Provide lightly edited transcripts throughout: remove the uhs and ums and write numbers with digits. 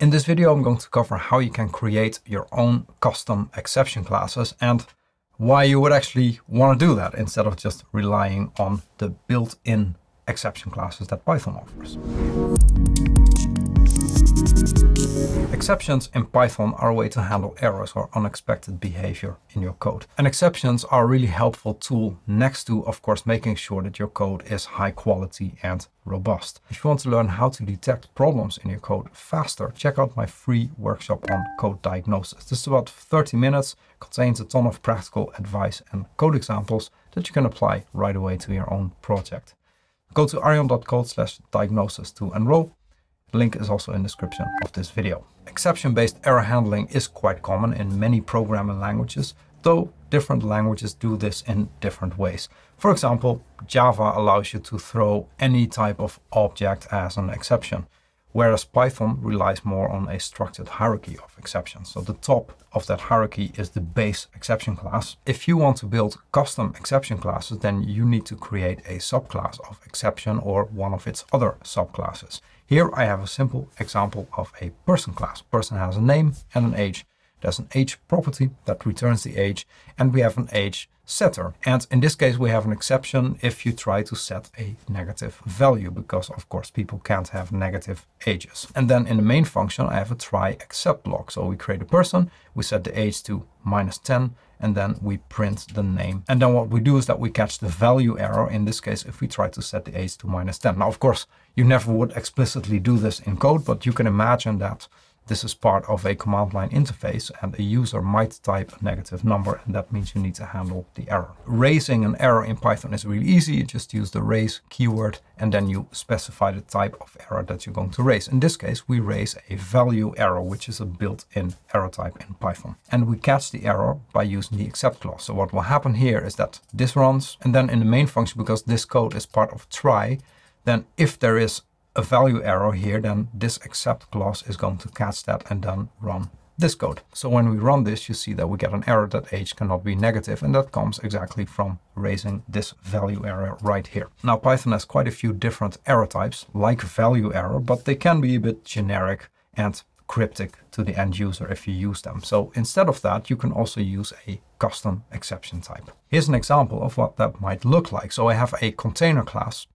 In this video, I'm going to cover how you can create your own custom exception classes and why you would actually want to do that instead of just relying on the built-in exception classes that Python offers. Exceptions in Python are a way to handle errors or unexpected behavior in your code. And exceptions are a really helpful tool next to, of course, making sure that your code is high quality and robust. If you want to learn how to detect problems in your code faster, check out my free workshop on code diagnosis. This is about 30 minutes, contains a ton of practical advice and code examples that you can apply right away to your own project. Go to arjan.codes/diagnosis to enroll. The link is also in the description of this video. Exception-based error handling is quite common in many programming languages, though different languages do this in different ways. For example, Java allows you to throw any type of object as an exception, whereas Python relies more on a structured hierarchy of exceptions. So the top of that hierarchy is the base exception class. If you want to build custom exception classes, then you need to create a subclass of exception or one of its other subclasses. Here I have a simple example of a person class. Person has a name and an age. There's an age property that returns the age, and we have an age setter. And in this case, we have an exception if you try to set a negative value, because of course people can't have negative ages. And then in the main function, I have a try except block. So we create a person, we set the age to -10, and then we print the name. And then what we do is that we catch the value error, in this case, if we try to set the age to -10. Now, of course, you never would explicitly do this in code, but you can imagine that this is part of a command line interface, and a user might type a negative number, and that means you need to handle the error. Raising an error in Python is really easy. You just use the raise keyword, and then you specify the type of error that you're going to raise. In this case, we raise a value error, which is a built-in error type in Python. And we catch the error by using the except clause. So what will happen here is that this runs, and then in the main function, because this code is part of try, then if there is a value error here, then this except clause is going to catch that and then run this code. So when we run this, you see that we get an error that age cannot be negative, and that comes exactly from raising this value error right here. Now, Python has quite a few different error types, like value error, but they can be a bit generic and cryptic to the end user if you use them. So instead of that, you can also use a custom exception type. Here's an example of what that might look like. So I have a container class,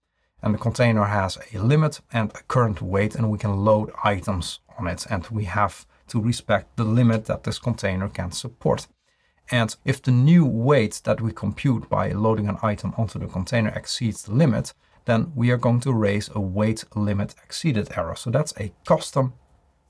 and the container has a limit and a current weight, and we can load items on it. And we have to respect the limit that this container can support. And if the new weight that we compute by loading an item onto the container exceeds the limit, then we are going to raise a weight limit exceeded error. So that's a custom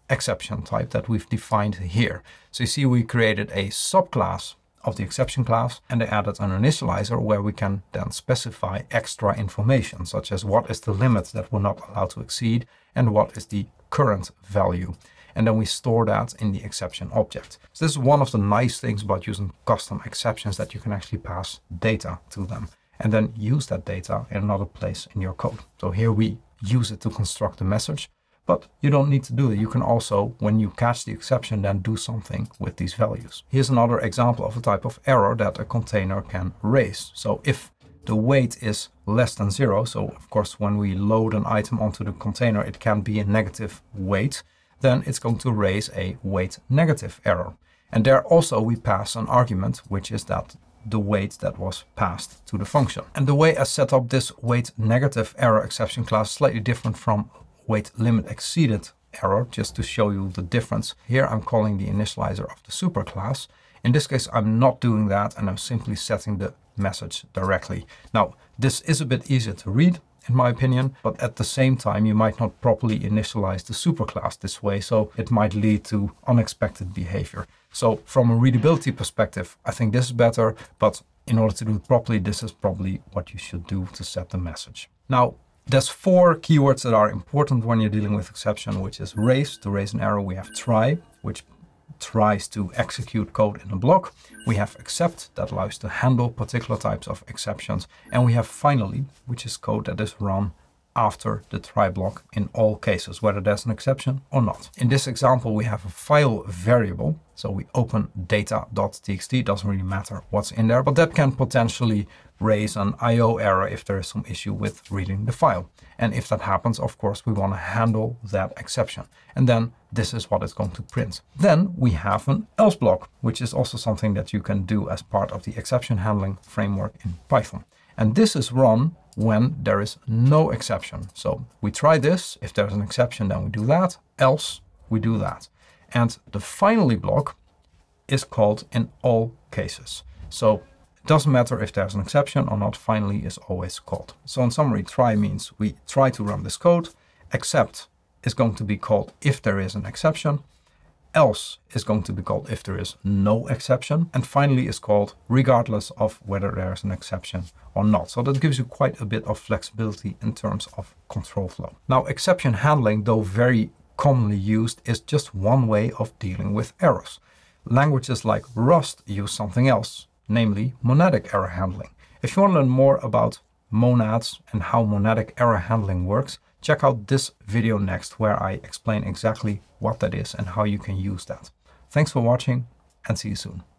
exception type that we've defined here. So you see, we created a subclass of the exception class, and they added an initializer where we can then specify extra information, such as what is the limit that we're not allowed to exceed and what is the current value. And then we store that in the exception object. So this is one of the nice things about using custom exceptions, that you can actually pass data to them and then use that data in another place in your code. So here we use it to construct the message. But you don't need to do that. You can also, when you catch the exception, then do something with these values. Here's another example of a type of error that a container can raise. So if the weight is less than 0, so of course when we load an item onto the container, it can be a negative weight, then it's going to raise a weight negative error. And there also we pass an argument, which is that the weight that was passed to the function. And the way I set up this weight negative error exception class is slightly different from weight limit exceeded error, just to show you the difference. Here I'm calling the initializer of the superclass. In this case, I'm not doing that, and I'm simply setting the message directly. Now, this is a bit easier to read, in my opinion, but at the same time, you might not properly initialize the superclass this way, so it might lead to unexpected behavior. So from a readability perspective, I think this is better, but in order to do it properly, this is probably what you should do to set the message. Now, there's 4 keywords that are important when you're dealing with exception, which is raise. To raise an error, we have try, which tries to execute code in a block. We have except, that allows to handle particular types of exceptions. And we have finally, which is code that is run after the try block in all cases, whether there's an exception or not. In this example, we have a file variable. So we open data.txt, doesn't really matter what's in there, but that can potentially raise an IO error if there is some issue with reading the file. And if that happens, of course, we want to handle that exception. And then this is what it's going to print. Then we have an else block, which is also something that you can do as part of the exception handling framework in Python. And this is run when there is no exception. So we try this. If there's an exception, then we do that. Else, we do that. And the finally block is called in all cases. So it doesn't matter if there's an exception or not, finally is always called. So in summary, try means we try to run this code. Except is going to be called if there is an exception. Else is going to be called if there is no exception. And finally is called regardless of whether there's an exception or not. So that gives you quite a bit of flexibility in terms of control flow. Now, exception handling, though very commonly used, is just one way of dealing with errors. Languages like Rust use something else, namely monadic error handling. If you want to learn more about monads and how monadic error handling works, check out this video next, where I explain exactly what that is and how you can use that. Thanks for watching, and see you soon.